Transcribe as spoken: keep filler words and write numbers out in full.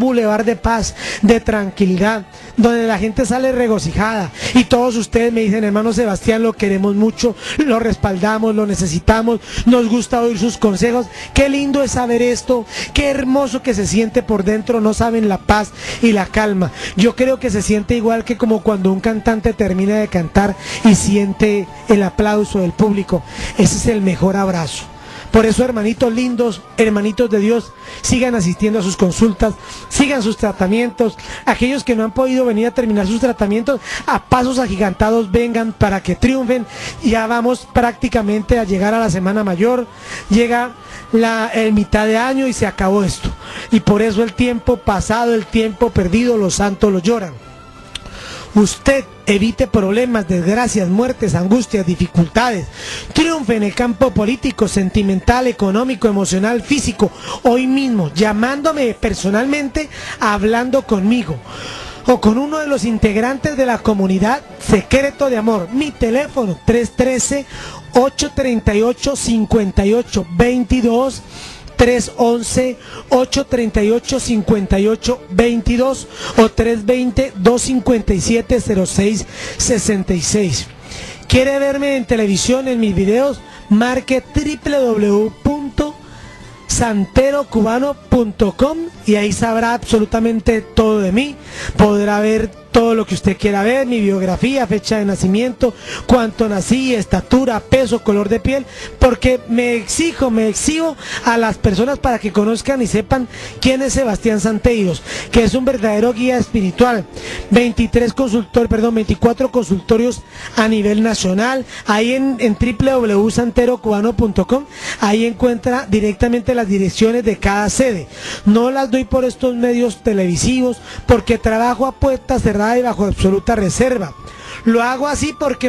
bulevar de paz, de tranquilidad, donde la gente sale regocijada. Y todos ustedes me dicen: hermano Sebastián, lo queremos mucho, lo respaldamos, lo necesitamos, nos gusta oír sus consejos. Qué lindo es saber esto, qué hermoso que se siente por dentro, no saben la paz y la calma. Yo creo que se siente igual que como cuando un cantante termina de cantar y siente el aplauso del público. Ese es el mejor abrazo. Por eso, hermanitos lindos, hermanitos de Dios, sigan asistiendo a sus consultas, sigan sus tratamientos. Aquellos que no han podido venir a terminar sus tratamientos, a pasos agigantados vengan para que triunfen. Ya vamos prácticamente a llegar a la Semana Mayor, llega la el mitad de año y se acabó esto. Y por eso el tiempo pasado, el tiempo perdido, los santos lo lloran. Usted evite problemas, desgracias, muertes, angustias, dificultades. Triunfe en el campo político, sentimental, económico, emocional, físico. Hoy mismo, llamándome personalmente, hablando conmigo o con uno de los integrantes de la comunidad Secreto de Amor. Mi teléfono tres uno tres, ocho tres ocho, cinco ocho dos dos. tres once, ocho treinta y ocho, cincuenta y ocho veintidós o tres veinte, doscientos cincuenta y siete, cero seis sesenta y seis. ¿Quiere verme en televisión, en mis videos? Marque doble u doble u doble u punto santero cubano punto com y ahí sabrá absolutamente todo de mí. Podrá ver todo. Todo lo que usted quiera ver, mi biografía, fecha de nacimiento, cuánto nací, estatura, peso, color de piel, porque me exijo, me exijo a las personas para que conozcan y sepan quién es Sebastián Santeiros, que es un verdadero guía espiritual. veintitrés consultor, perdón, veinticuatro consultorios a nivel nacional. Ahí en, en doble u doble u doble u punto santero cubano punto com, ahí encuentra directamente las direcciones de cada sede. No las doy por estos medios televisivos, porque trabajo a puertas cerradas y bajo absoluta reserva. Lo hago así porque me